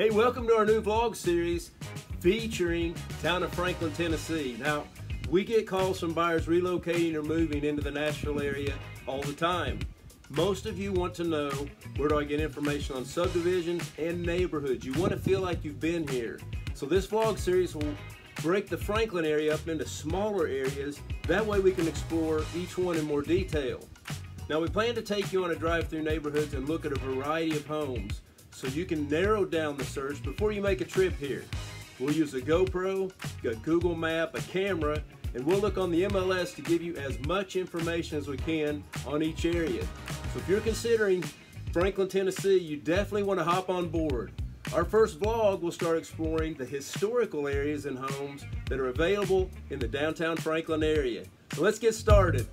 Hey, welcome to our new vlog series featuring town of Franklin, Tennessee. Now, we get calls from buyers relocating or moving into the Nashville area all the time. Most of you want to know, where do I get information on subdivisions and neighborhoods? You want to feel like you've been here. So this vlog series will break the Franklin area up into smaller areas. That way we can explore each one in more detail. Now, we plan to take you on a drive through neighborhoods and look at a variety of homes so you can narrow down the search before you make a trip here. We'll use a GoPro, a Google map, a camera, and we'll look on the MLS to give you as much information as we can on each area. So if you're considering Franklin, Tennessee, you definitely want to hop on board. Our first vlog will start exploring the historical areas and homes that are available in the downtown Franklin area. So let's get started.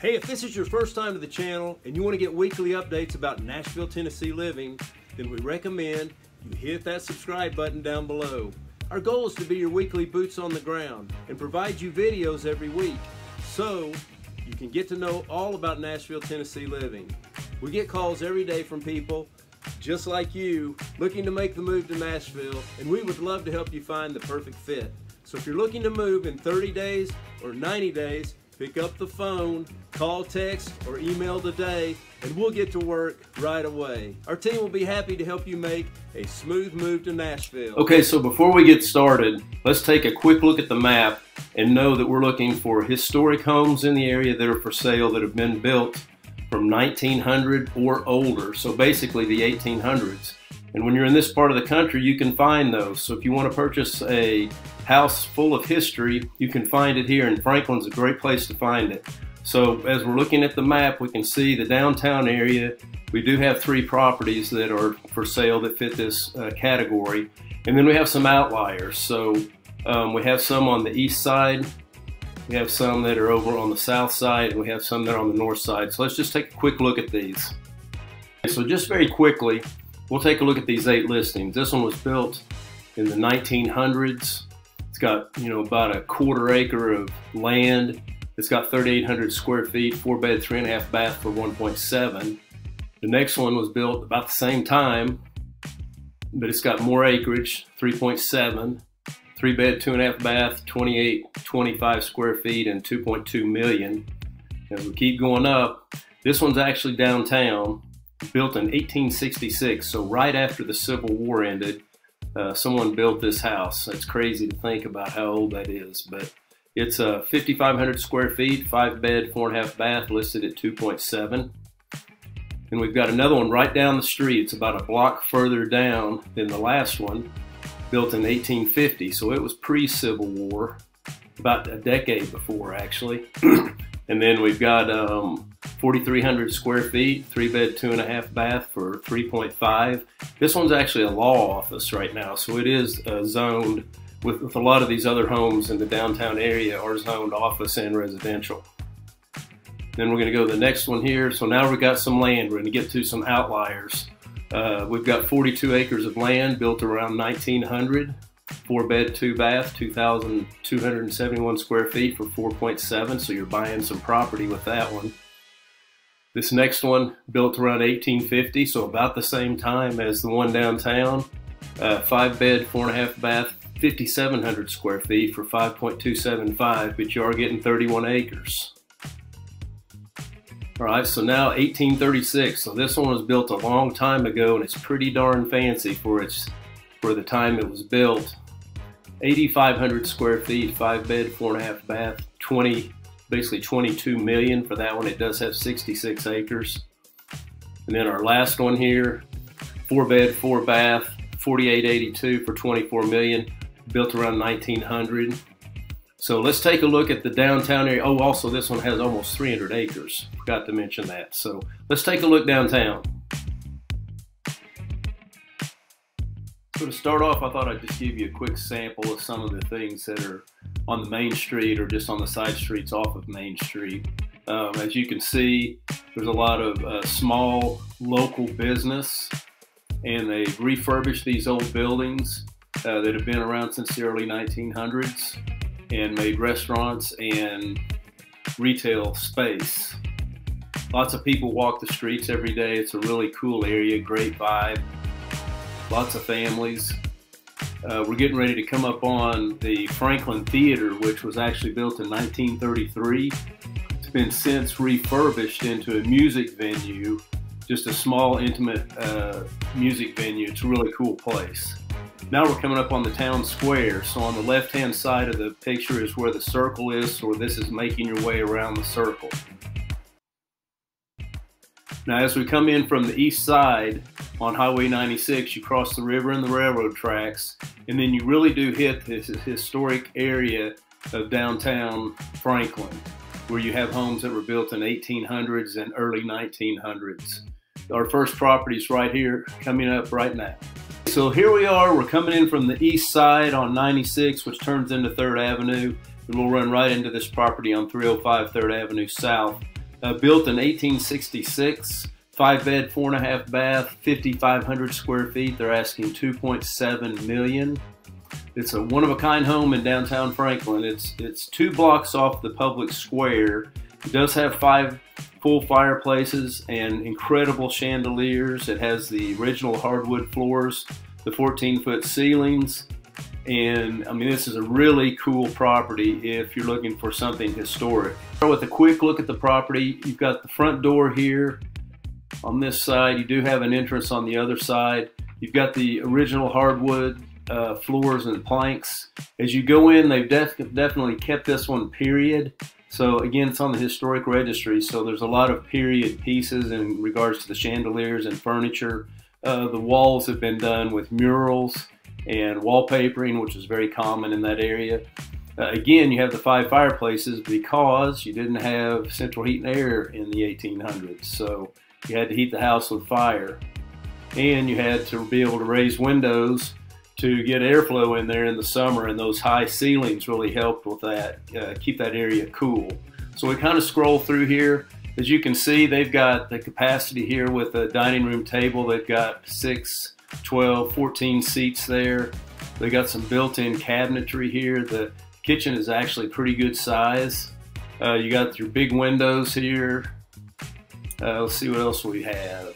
Hey, if this is your first time to the channel and you want to get weekly updates about Nashville, Tennessee living, then we recommend you hit that subscribe button down below. Our goal is to be your weekly boots on the ground and provide you videos every week so you can get to know all about Nashville, Tennessee living. We get calls every day from people just like you looking to make the move to Nashville, and we would love to help you find the perfect fit. So if you're looking to move in 30 days or 90 days, pick up the phone, call, text, or email today, and we'll get to work right away. Our team will be happy to help you make a smooth move to Nashville. Okay, so before we get started, let's take a quick look at the map and know that we're looking for historic homes in the area that are for sale that have been built from 1900 or older, so basically the 1800s. And when you're in this part of the country, you can find those. So if you want to purchase a house full of history, you can find it here, and Franklin's a great place to find it. So as we're looking at the map, we can see the downtown area. We do have three properties that are for sale that fit this category. And then we have some outliers. So we have some on the east side. We have some that are over on the south side, and we have some that are on the north side. So let's just take a quick look at these. So just very quickly, we'll take a look at these 8 listings. This one was built in the 1900s. It's got, you know, about a quarter acre of land. It's got 3,800 square feet, 4 bed, 3.5 bath for 1.7. The next one was built about the same time, but it's got more acreage, 3.7, 3 bed, 2.5 bath, 2,825 square feet, and 2.2 million. As we keep going up, this one's actually downtown. Built in 1866, so right after the Civil War ended, someone built this house. That's crazy to think about how old that is, but it's 5,500 square feet, 5 bed, 4.5 bath, listed at 2.7. And we've got another one right down the street. It's about a block further down than the last one, built in 1850, so it was pre-Civil War, about a decade before actually. And then we've got 4,300 square feet, 3 bed, 2.5 bath for 3.5. This one's actually a law office right now, so it is zoned with a lot of these other homes in the downtown area are zoned office and residential. Then we're gonna go to the next one here. So now we've got some land. We're gonna get to some outliers. We've got 42 acres of land built around 1900, 4 bed, 2 bath, 2,271 square feet for 4.7, so you're buying some property with that one. This next one, built around 1850, so about the same time as the one downtown. 5 bed, 4.5 bath, 5,700 square feet for 5.275, but you are getting 31 acres. All right, so now 1836. So this one was built a long time ago, and it's pretty darn fancy for the time it was built. 8,500 square feet, 5 bed, 4.5 bath, basically 22 million for that one. It does have 66 acres. And then our last one here, 4 bed, 4 bath, 4,882 for 24 million, built around 1900. So let's take a look at the downtown area. Oh, also this one has almost 300 acres. Forgot to mention that. So let's take a look downtown. So to start off, I thought I'd just give you a quick sample of some of the things that are on the main street or just on the side streets off of Main Street. As you can see, there's a lot of small local business, and they refurbished these old buildings that have been around since the early 1900s. and made restaurants and retail space. Lots of people walk the streets every day. It's a really cool area, great vibe, lots of families. We're getting ready to come up on the Franklin Theater, which was actually built in 1933. It's been since refurbished into a music venue, just a small, intimate music venue. It's a really cool place. Now we're coming up on the town square. So on the left-hand side of the picture is where the circle is, or this is making your way around the circle. Now as we come in from the east side on Highway 96, you cross the river and the railroad tracks, and then you really do hit this historic area of downtown Franklin, where you have homes that were built in 1800s and early 1900s. Our first property is right here, coming up right now. So here we are, we're coming in from the east side on 96, which turns into 3rd Avenue, and we'll run right into this property on 305 3rd Avenue South. Built in 1866, 5-bed, 4.5-bath, 5,500 square feet. They're asking $2.7 million. It's a one-of-a-kind home in downtown Franklin. It's 2 blocks off the public square. It does have 5 full fireplaces and incredible chandeliers. It has the original hardwood floors, the 14-foot ceilings. And I mean, this is a really cool property if you're looking for something historic. With a quick look at the property, you've got the front door here on this side. You do have an entrance on the other side. You've got the original hardwood floors and planks. As you go in, they've definitely kept this one period. So again, it's on the historic registry. So there's a lot of period pieces in regards to the chandeliers and furniture. The walls have been done with murals and wallpapering, which is very common in that area. Again, you have the 5 fireplaces because you didn't have central heat and air in the 1800s, so you had to heat the house with fire, and you had to be able to raise windows to get airflow in there in the summer, and those high ceilings really helped with that, keep that area cool. So we kind of scroll through here. As you can see, they've got the capacity here with a dining room table. They've got 6, 12, 14 seats there. They got some built-in cabinetry here. The kitchen is actually pretty good size. You got your big windows here. Let's see what else we have.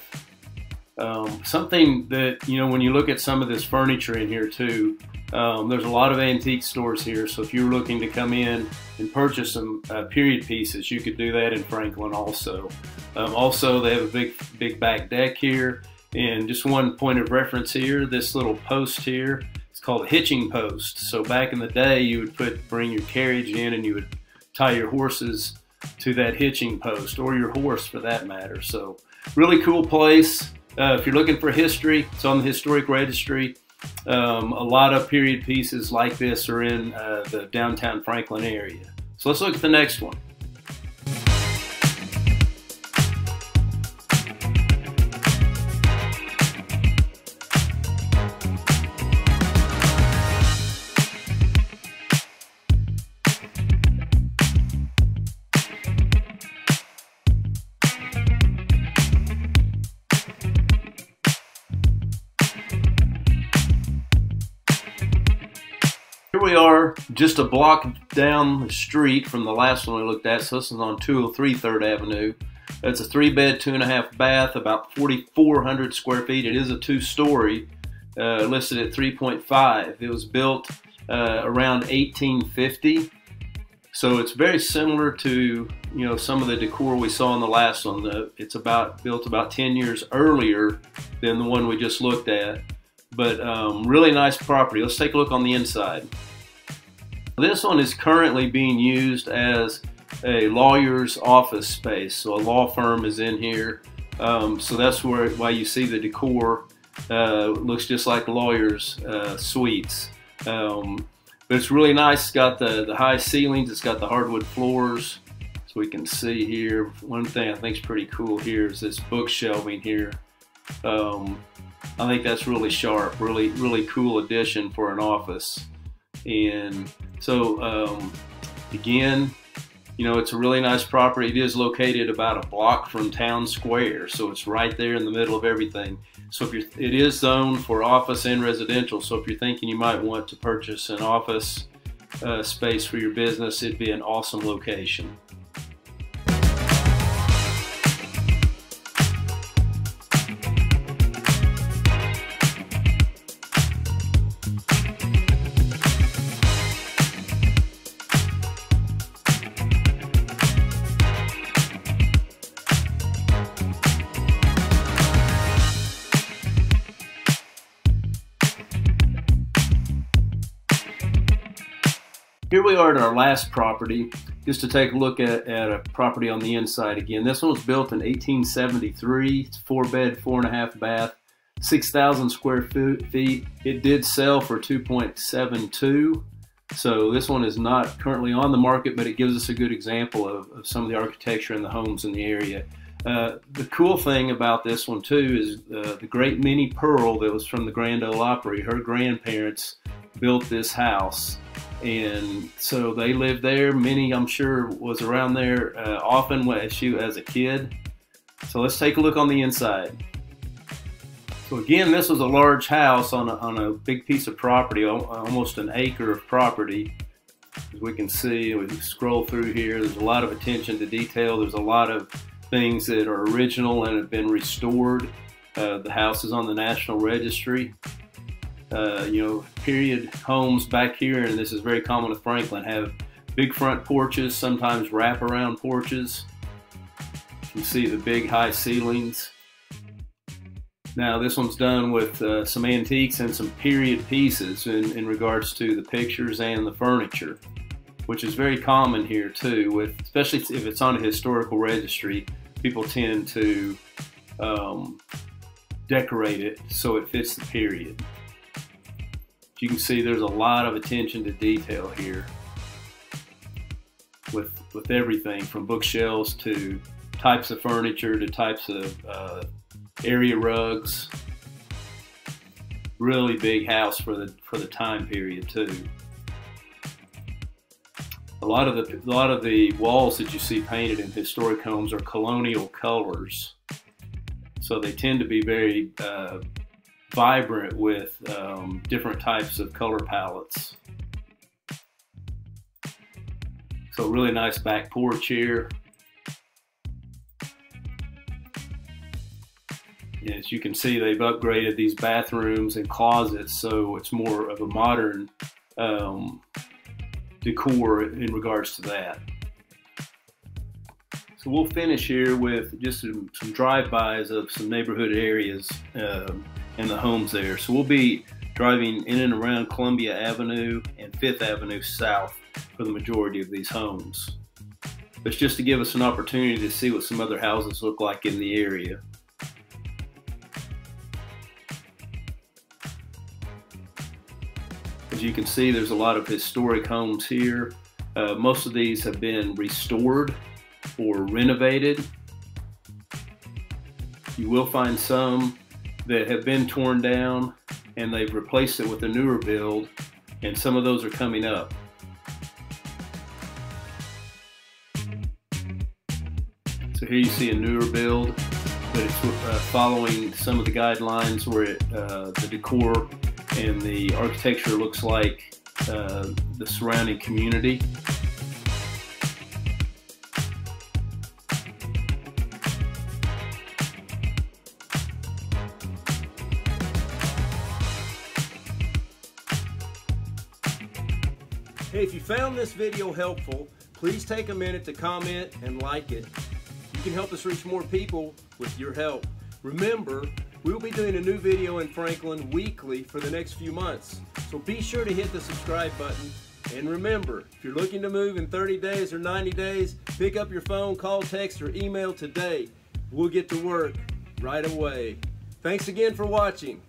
Something that, you know, when you look at some of this furniture in here too, there's a lot of antique stores here. So if you're looking to come in and purchase some period pieces, you could do that in Franklin also. Also, they have a big back deck here. And just one point of reference here, this little post here, it's called a hitching post. So back in the day, you would bring your carriage in and you would tie your horses to that hitching post, or your horse for that matter. So really cool place. If you're looking for history, it's on the historic registry. A lot of period pieces like this are in the downtown Franklin area. So let's look at the next one. Here we are just a block down the street from the last one we looked at, so this is on 203 3rd Avenue. That's a 3-bed, 2.5-bath, about 4,400 square feet. It is a 2-story, listed at 3.5. It was built around 1850, so it's very similar to, you know, some of the decor we saw in the last one. It's built about 10 years earlier than the one we just looked at, but really nice property. Let's take a look on the inside. This one is currently being used as a lawyer's office space, so a law firm is in here. So that's why you see the decor looks just like lawyers' suites. But it's really nice. It's got the high ceilings. It's got the hardwood floors. So we can see here, one thing I think is pretty cool here is this book shelving here. I think that's really sharp, really cool addition for an office. And so again, you know, it's a really nice property. It is located about a block from town square, so it's right there in the middle of everything. So if it is zoned for office and residential, so if you're thinking you might want to purchase an office space for your business, it'd be an awesome location. Here we are at our last property, just to take a look at a property on the inside again. This one was built in 1873. It's 4 bed, 4.5 bath, 6,000 square feet. It did sell for 2.72, so this one is not currently on the market, but it gives us a good example of some of the architecture and the homes in the area. The cool thing about this one too is the great Minnie Pearl that was from the Grand Ole Opry, her grandparents built this house. And so they lived there. Minnie, I'm sure, was around there often when she was a kid. So let's take a look on the inside. So again, this was a large house on a big piece of property, almost an acre of property. As we can see, we scroll through here, there's a lot of attention to detail. There's a lot of things that are original and have been restored. The house is on the National Registry. You know, period homes back here, and this is very common with Franklin, have big front porches, sometimes wraparound porches. You can see the big high ceilings. Now this one's done with some antiques and some period pieces in regards to the pictures and the furniture, which is very common here too, with, especially if it's on a historical registry, people tend to decorate it so it fits the period. You can see there's a lot of attention to detail here with everything from bookshelves to types of furniture to types of area rugs. Really big house for the time period too. A lot of the walls that you see painted in historic homes are colonial colors, so they tend to be very vibrant with different types of color palettes. So really nice back porch here. As you can see, they've upgraded these bathrooms and closets, so it's more of a modern decor in regards to that. So we'll finish here with just some drive-bys of some neighborhood areas and the homes there. So we'll be driving in and around Columbia Avenue and 5th Avenue South for the majority of these homes. But it's just to give us an opportunity to see what some other houses look like in the area. As you can see, there's a lot of historic homes here. Most of these have been restored or renovated. You will find some that have been torn down and they've replaced it with a newer build, and some of those are coming up. So here you see a newer build, but it's following some of the guidelines where the decor and the architecture looks like the surrounding community. Hey, if you found this video helpful, please take a minute to comment and like it. You can help us reach more people with your help. Remember, we will be doing a new video in Franklin weekly for the next few months, so be sure to hit the subscribe button. And remember, if you're looking to move in 30 days or 90 days, pick up your phone, call, text, or email today. We'll get to work right away. Thanks again for watching.